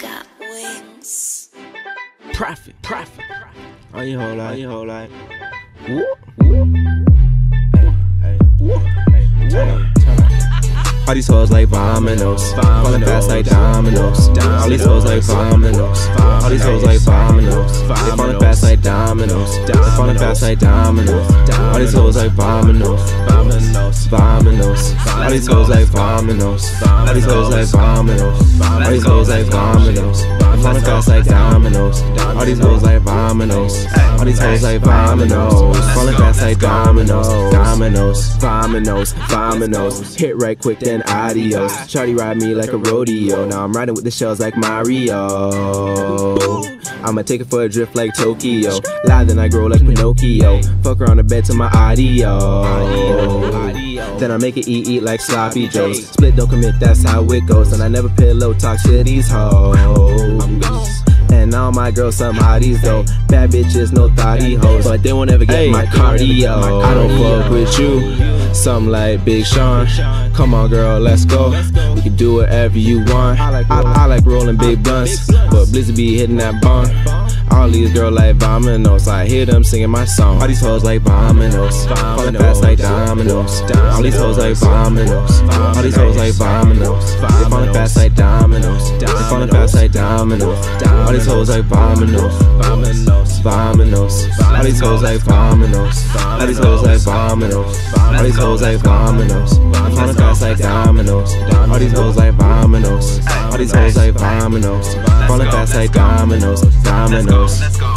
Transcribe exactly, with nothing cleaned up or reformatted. Got wings. Profit, profit. 啊，一号来，一号来。呜呜，哎哎呜，哎。 All these hoes like dominoes, falling fast like dominoes. All these hoes like dominoes, all these hoes like dominoes. They falling fast like dominoes, they falling fast like dominoes. All these hoes like dominoes, dominoes. All these hoes like dominoes, all these hoes like dominoes. All these hoes like dominoes, they falling fast like dominoes. All these hoes like dominoes, all these hoes like dominoes. Falling fast like dominoes, dominoes, dominoes, dominoes. Hit right quick then. Adios. Shawty ride me like a rodeo. Now I'm riding with the shells like Mario. I'ma take it for a drift like Tokyo. Lie then I grow like Pinocchio. Fuck her on the bed to my audio. Then I make it eat eat like sloppy joes. Split don't commit, that's how it goes. And I never pillow talk to these hoes. And all my girls some hotties though. Bad bitches, no thotty hoes. But they won't ever get my cardio. I don't fuck with you. Something like Big Sean. Come on girl, let's go. We can do whatever you want. I, I like rolling big blunts, but Blizzy be hitting that bong. All these girls like dominoes, I hear them singing my song. All these hoes like dominoes, falling fast like dominoes. All these hoes like dominoes, all these hoes like dominoes. They falling fast like dominoes, they falling fast like dominoes. All these hoes like dominoes, dominoes. All these hoes like dominoes, all these hoes like dominoes. All these hoes like dominoes, I'm falling fast like dominoes. All these hoes like dominoes, all these hoes like dominoes, falling fast like dominoes, dominoes.